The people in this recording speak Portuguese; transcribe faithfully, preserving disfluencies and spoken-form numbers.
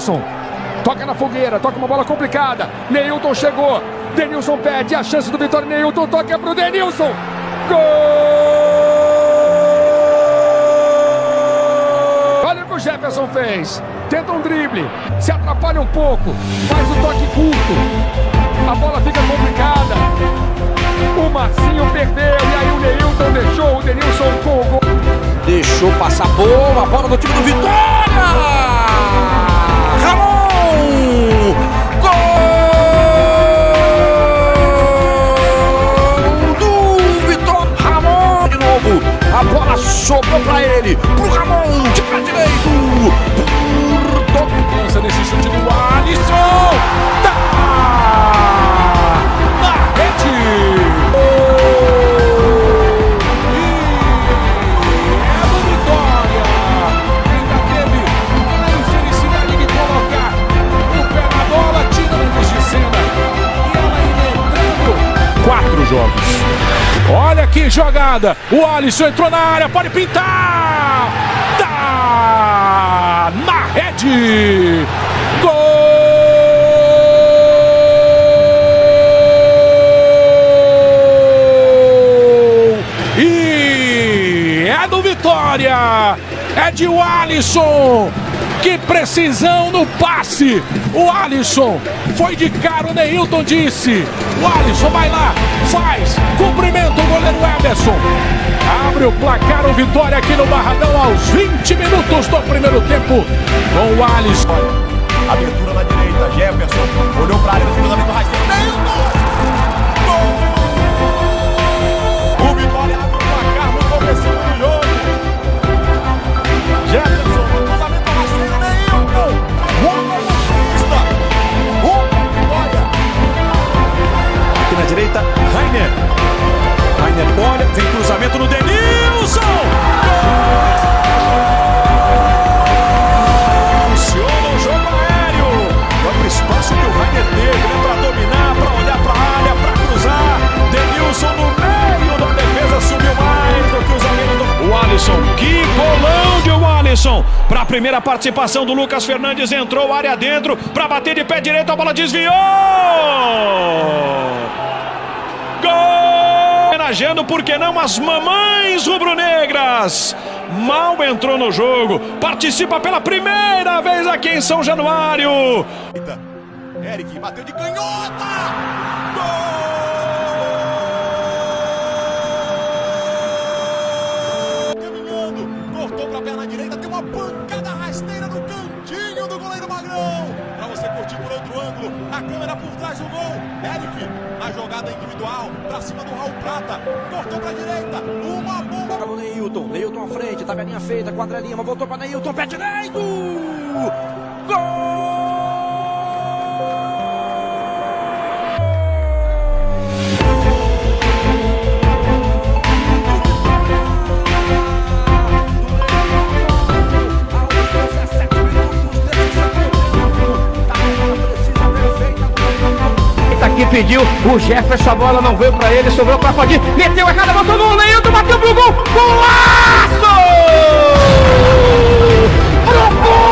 Denilson. Toca na fogueira, toca uma bola complicada. Neilton chegou. Denilson pede a chance do Vitória. Neilton toca pro Denilson. Gol! Olha o que o Jefferson fez. Tenta um drible, se atrapalha um pouco, faz o toque curto. A bola fica complicada. O Marcinho perdeu e aí o Neilton deixou o Denilson com o gol. Deixou passar boa, a bola do time do Vitória! A bola sobrou pra ele, pro Raul, de pra direito, pensa nesse chute do Alisson, tá na rede, e é do Vitória, ainda teve a infelicidade de colocar o pé na bola, tira no bicho de cena, e ela ainda entrando, quatro jogos. Olha que jogada, o Alisson entrou na área, pode pintar, tá na rede, gol, e é do Vitória, é de Alisson. Que precisão no passe, o Alisson foi de cara, o Neilton disse, o Alisson vai lá, faz, cumprimenta o goleiro Emerson, abre o placar, o Vitória aqui no Barradão aos vinte minutos do primeiro tempo, com o Alisson. Abertura na direita, Jefferson, olhou para a área do Rainer, Neilton, gol! O Vitória abre o placar no começo do jogo, Jefferson. Direita, Rainer. Rainer olha, vem cruzamento no Denilson. Gol! Funciona o jogo aéreo. Olha o espaço que o Rainer teve, né, para dominar, para olhar para a área, para cruzar. Denilson no meio da defesa subiu mais do que o zagueiro do... O Alisson, que golão de um Alisson. Para a primeira participação do Lucas Fernandes, entrou área dentro para bater de pé direito, a bola desviou. Homenageando, por que não, as mamães rubro-negras. Mal entrou no jogo, participa pela primeira vez aqui em São Januário. Eric bateu de canhota. Gol! Caminhando, cortou para a perna direita, tem uma pancada rasteira no cantinho do goleiro Magrão. Para você curtir por outro ângulo, a câmera por trás do gol. Eric, a jogada individual, pra cima do Raul Prata, cortou pra direita, uma bomba para o Neilton, Neilton à frente, tabelinha feita, Adrelima, voltou pra Neilton, pé direito, pediu, o Jefferson, a bola não veio pra ele, sobrou pra Fadi, meteu a cara, botou no Leandro, bateu pro gol, golaço! Pro gol!